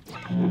Pretend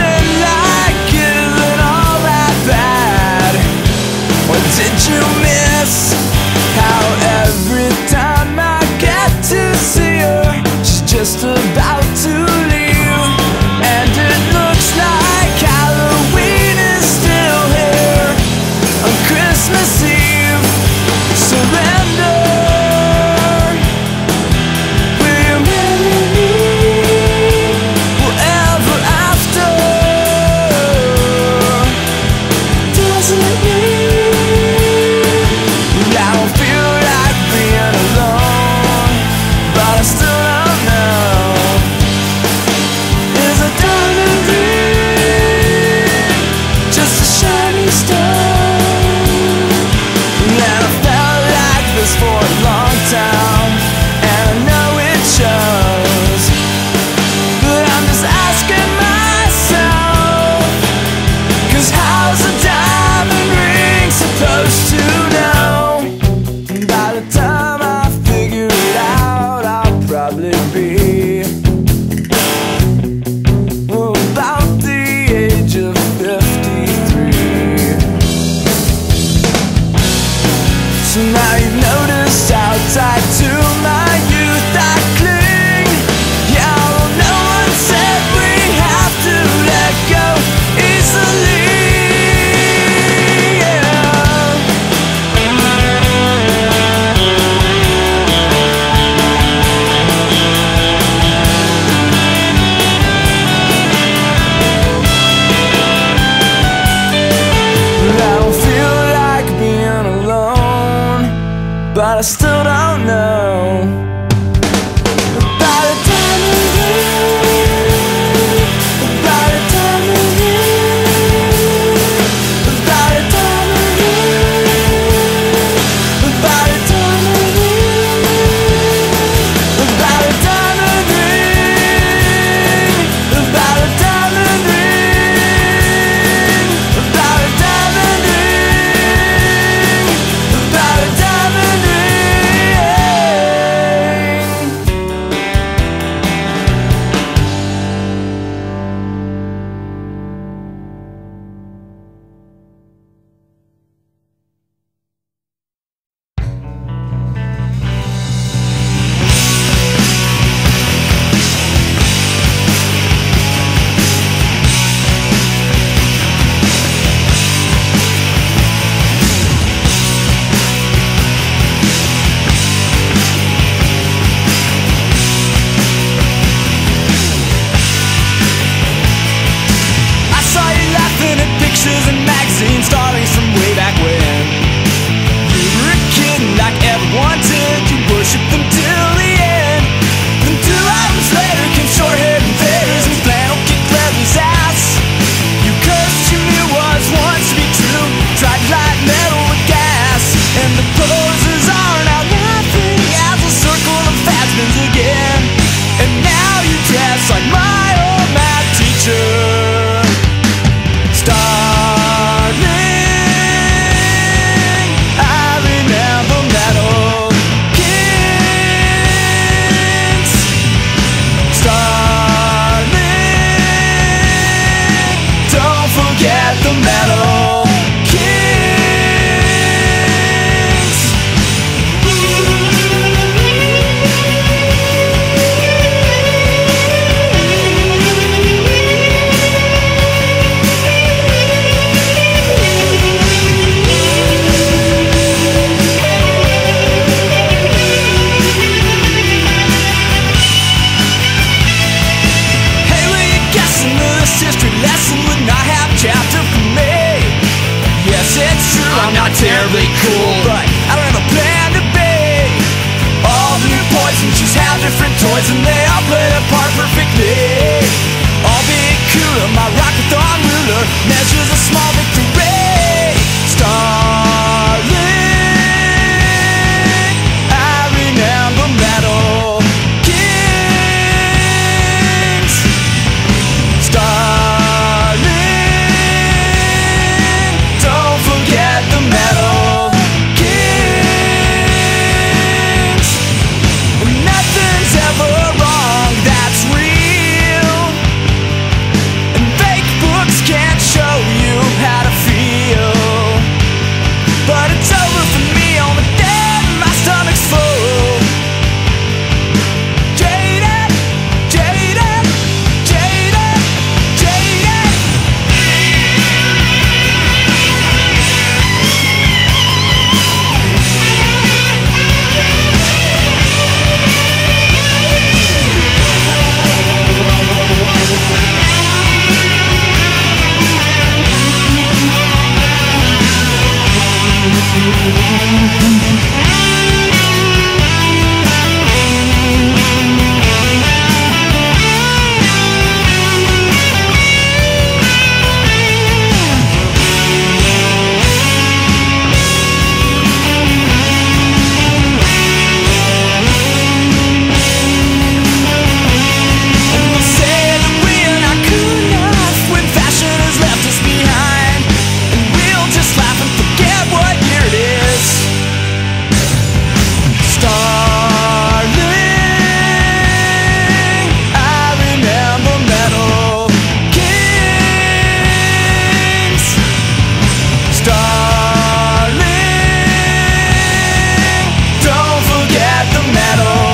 like it isn't all that bad. fairly cool, but I don't have a plan to be. All new boys and she's have different toys, and they all played a part perfectly. All big cooler, my rocket-thon ruler measures a small victory. Starling, I remember Metal Kings. Starling, don't forget the Metal Kings. Nothing's ever wrong, that's real, and fake books can't show you how to feel. But it's over for me on the day my stomach's full. Jaded, jaded, jaded, jaded. And we'll say that we are not cool enough when fashion has left us behind, and we'll just laugh and forget what year it is. Starling, I remember Metal Kings. Starling, don't forget the Metal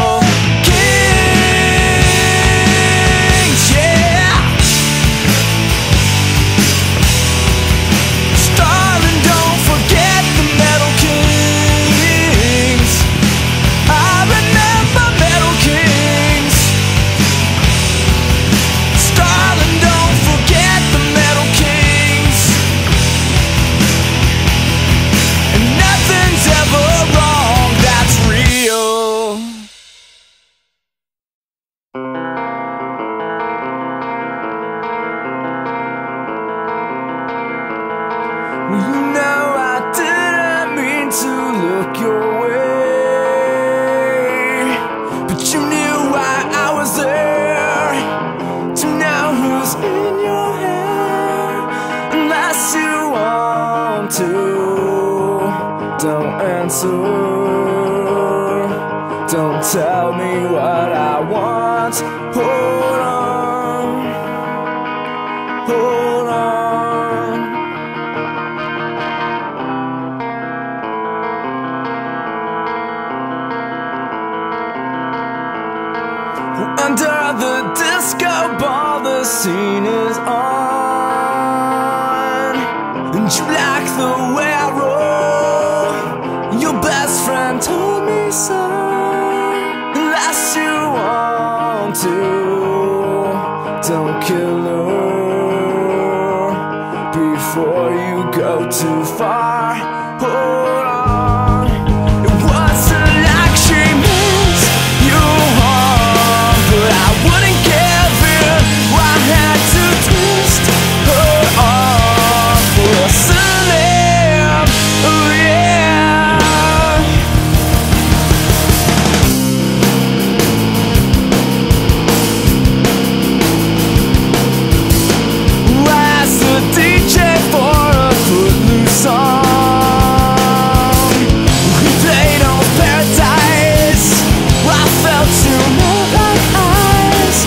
Kings. Yeah. Starling, don't forget the Metal Kings. I remember Metal Kings. Starling, don't forget the Metal Kings. And nothing's ever wrong, that's real. Well, you know I didn't mean to look your way, but you knew why I was there, to know who's in your hair. Unless you want to, don't answer. Don't tell me what I want. Hold on, hold on. Under the disco ball, the scene is on, and you like the way I roll. Your best friend told me so. Unless you want to, don't kill her before you go too far. Hold on. It wasn't like she meant you harm, but I wouldn't give in. I had to twist her arm for a slip. Oh yeah. As the DJ for a footloose song, we played on Paradise. I felt you more like ice.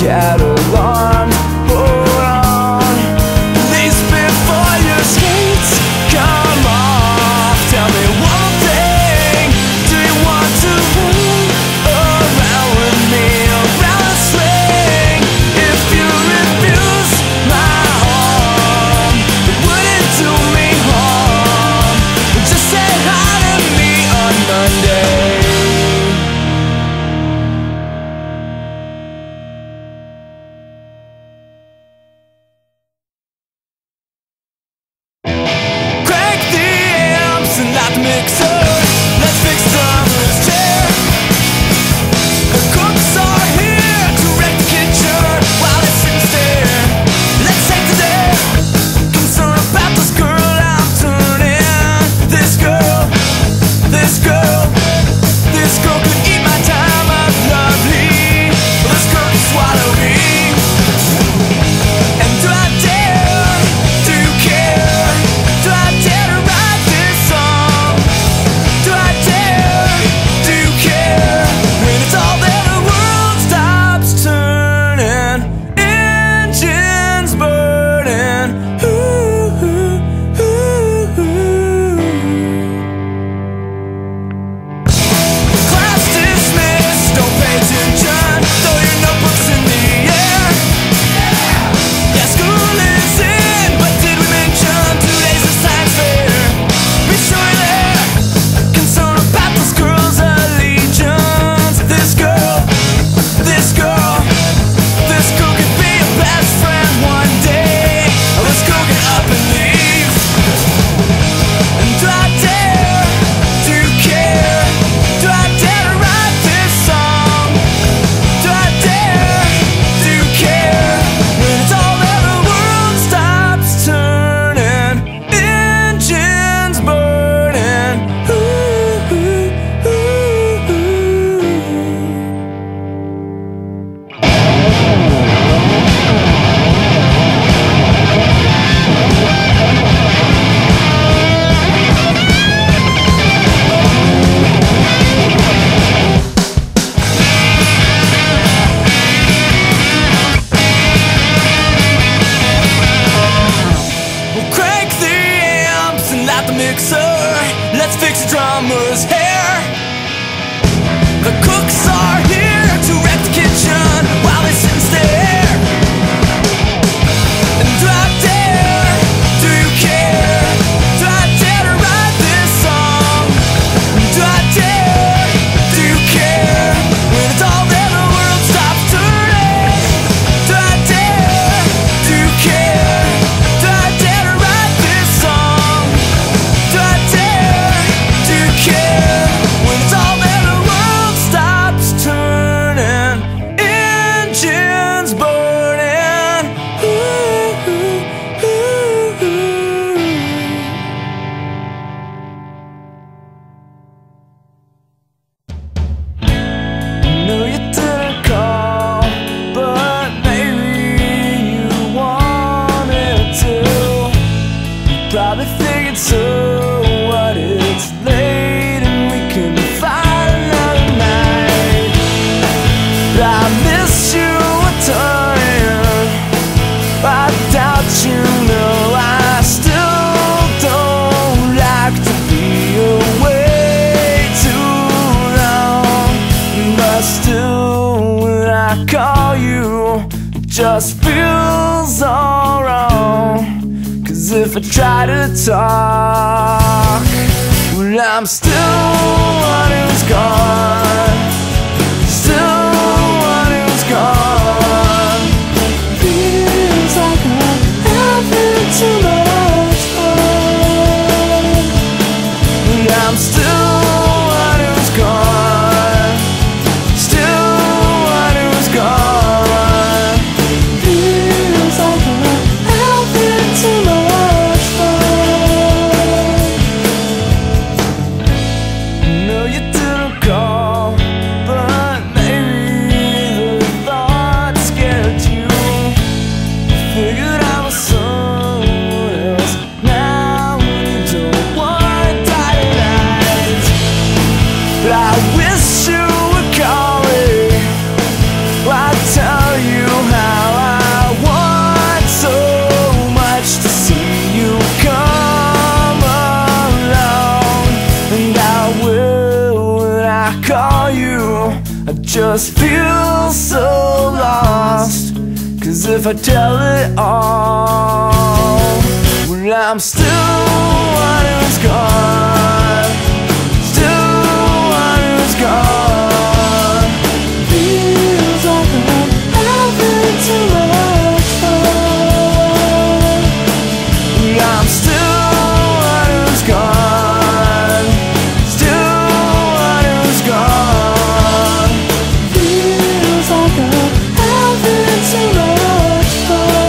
get along. Hold on, please, before your skates come off, tell me one thing. Do you want to play around with me, around the swing? If you refuse my home, it wouldn't do me harm. Just say hi to me on Monday. Let's fix the drummer's hair. The cooks are here to wreck the kitchen while they sit and stare. And do I dare? Do you care? Do I dare to write this song? Do I dare? Do you care? When it's all there, the world stops turning. Do I dare? Do you care? Do I dare to write this song? Do I dare? When it's all that the world stops turning, engines burning. Ooh, ooh, ooh, ooh. I know you didn't call, but maybe you wanted to. You're probably thinking, so what, it's late just feels all wrong. Cause if I try to talk, well, I'm still one who's gone. Still one who's gone. Feels like I'm having too much fun. Well, I'm still just feel so lost, 'cause if I tell it all, well, I'm still one who's gone, still one who's gone. Feels like I'm having too much fun. I'm still one who's gone, still one who's gone. Feels like I'm having too much fun.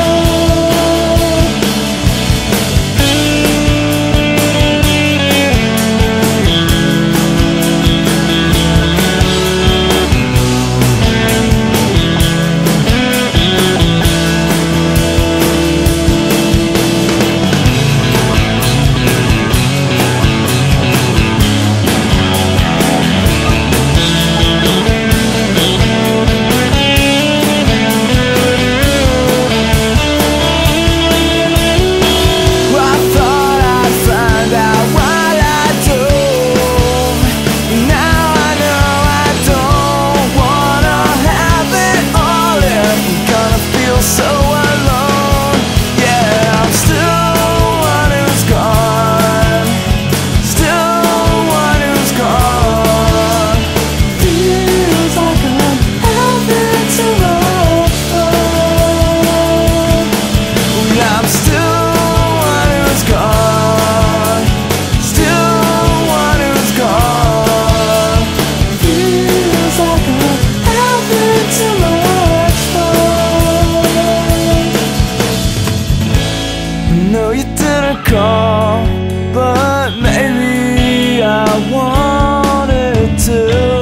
No, you didn't call, but maybe I wanted to. Did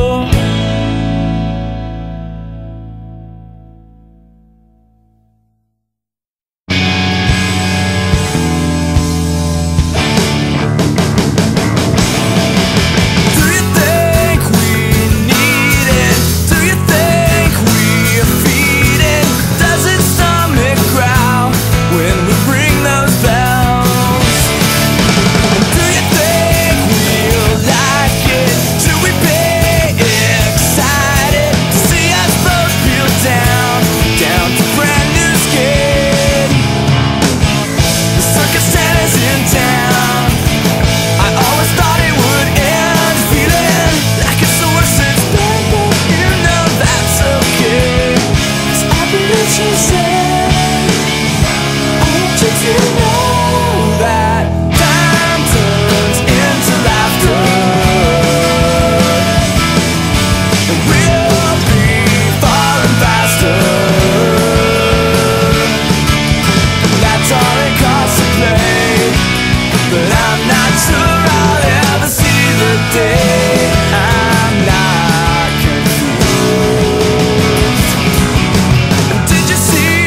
you see?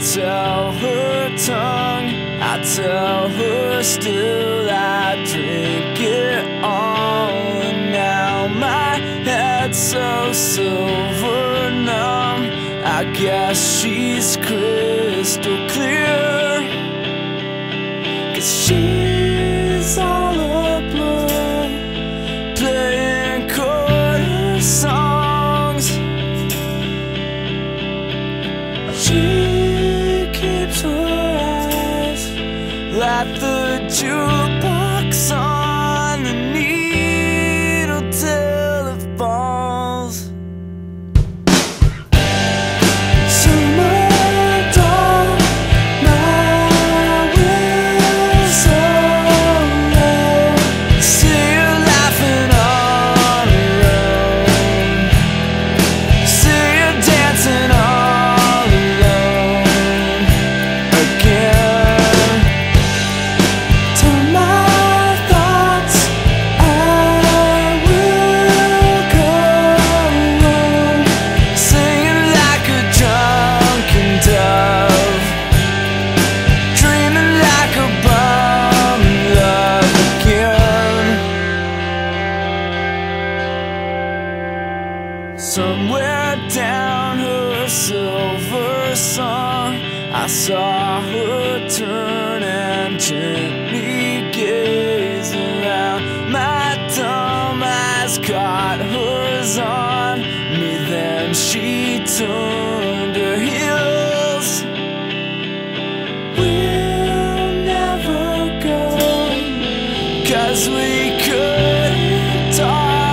tell her tongue, I tell her still I drink it all. And now my head's so silver numb, I guess she's crystal clear, 'cause she's all a blur, playing quarter songs. She keeps her eyes like the jukebox on the needle till it falls. Summer dawn, my wind's so low, see you laughing on your own, see you dancing on. Somewhere down her silver song, I saw her turn and gently gaze around. My dumb eyes caught hers on me, then she turned her heels. We'll never go, 'cause we couldn't talk.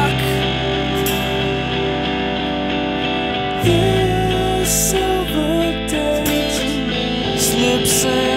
Silver days slips in.